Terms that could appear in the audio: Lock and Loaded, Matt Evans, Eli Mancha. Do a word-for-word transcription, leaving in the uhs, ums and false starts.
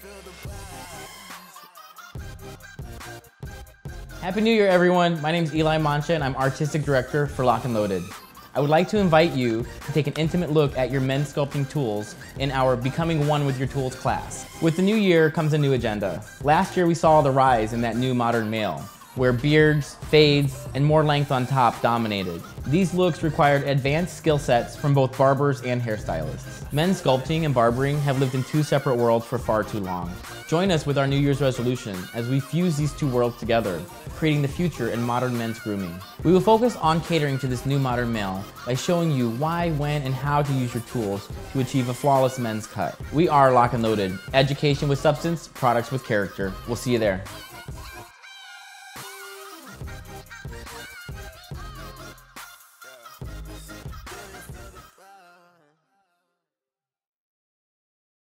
feel the vibe. Happy New Year, everyone. My name is Eli Mancha, and I'm Artistic Director for Lock and Loaded. I would like to invite you to take an intimate look at your men's sculpting tools in our Becoming One with Your Tools class. With the new year comes a new agenda. Last year we saw the rise in that new modern male, where beards, fades, and more length on top dominated. These looks required advanced skill sets from both barbers and hairstylists. Men's sculpting and barbering have lived in two separate worlds for far too long. Join us with our New Year's resolution as we fuse these two worlds together, creating the future in modern men's grooming. We will focus on catering to this new modern male by showing you why, when, and how to use your tools to achieve a flawless men's cut. We are Lock and Loaded. Education with substance, products with character. We'll see you there.